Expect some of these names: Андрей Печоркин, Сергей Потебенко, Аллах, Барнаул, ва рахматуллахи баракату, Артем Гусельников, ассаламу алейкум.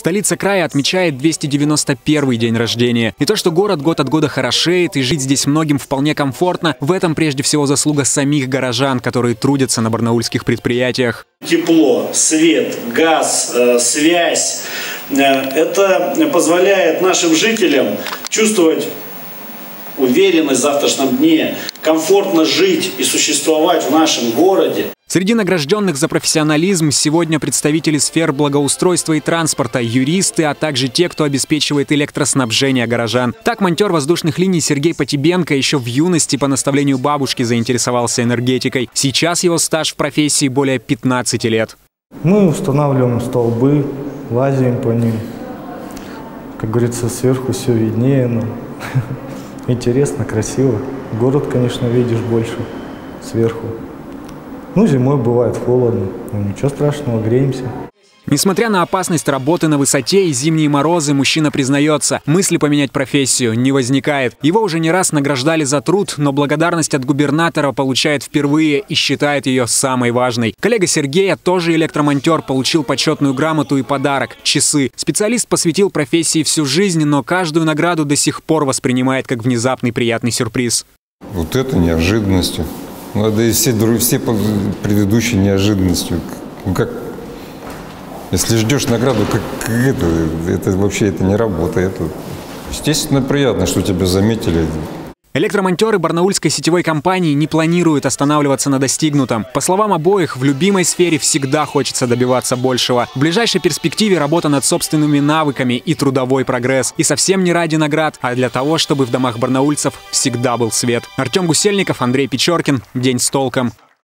Столица края отмечает 291-й день рождения. И то, что город год от года хорошеет, и жить здесь многим вполне комфортно, в этом прежде всего заслуга самих горожан, которые трудятся на барнаульских предприятиях. Тепло, свет, газ, связь. Это позволяет нашим жителям чувствовать уверенность в завтрашнем дне, комфортно жить и существовать в нашем городе. Среди награжденных за профессионализм сегодня представители сфер благоустройства и транспорта, юристы, а также те, кто обеспечивает электроснабжение горожан. Так, монтер воздушных линий Сергей Потебенко еще в юности по наставлению бабушки заинтересовался энергетикой. Сейчас его стаж в профессии более 15 лет. Мы устанавливаем столбы, лазим по ним. Как говорится, сверху все виднее, но интересно, красиво. Город, конечно, видишь больше сверху. Ну, зимой бывает холодно, но ничего страшного, греемся. Несмотря на опасность работы на высоте и зимние морозы, мужчина признается, мысли поменять профессию не возникает. Его уже не раз награждали за труд, но благодарность от губернатора получает впервые и считает ее самой важной. Коллега Сергея, тоже электромонтер, получил почетную грамоту и подарок – часы. Специалист посвятил профессии всю жизнь, но каждую награду до сих пор воспринимает как внезапный приятный сюрприз. Вот это неожиданностью. Надо и все предыдущие неожиданностью. Как, если ждешь награду, как это вообще это не работает. Естественно, приятно, что тебя заметили. Электромонтеры барнаульской сетевой компании не планируют останавливаться на достигнутом. По словам обоих, в любимой сфере всегда хочется добиваться большего. В ближайшей перспективе работа над собственными навыками и трудовой прогресс. И совсем не ради наград, а для того, чтобы в домах барнаульцев всегда был свет. Артем Гусельников, Андрей Печоркин. День с толком.